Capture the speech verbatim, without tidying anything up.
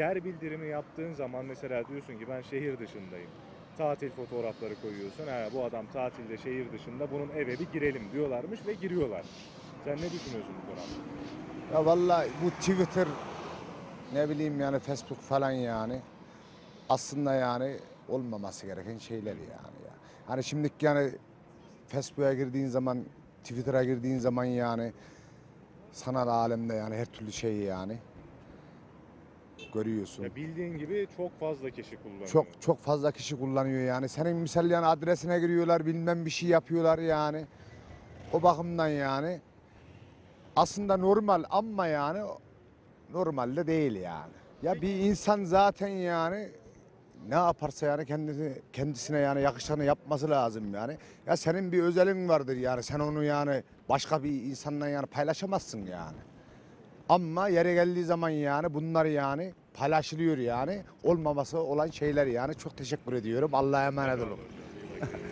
yer bildirimi yaptığın zaman mesela diyorsun ki ben şehir dışındayım. Tatil fotoğrafları koyuyorsun. Ha, bu adam tatilde şehir dışında, bunun eve bir girelim diyorlarmış ve giriyorlar. Sen ne düşünüyorsun bu konuda? Ya vallahi bu Twitter, ne bileyim yani Facebook falan yani aslında yani olmaması gereken şeyler yani. Ya. Hani şimdiki yani Facebook'a girdiğin zaman, Twitter'a girdiğin zaman yani sanal alemde yani her türlü şeyi yani görüyorsun. Ya bildiğin gibi çok fazla kişi kullanıyor. Çok çok fazla kişi kullanıyor yani. Senin misal yani adresine giriyorlar, bilmem bir şey yapıyorlar yani. O bakımdan yani aslında normal ama yani normal de değil yani. Ya bir insan zaten yani ne yaparsa yani kendisi, kendisine yani yakışanı yapması lazım yani. Ya senin bir özelin vardır yani, sen onu yani başka bir insanla yani paylaşamazsın yani. Ama yere geldiği zaman yani bunlar yani paylaşılıyor yani, olmaması olan şeyler yani. Çok teşekkür ediyorum. Allah'a emanet olun.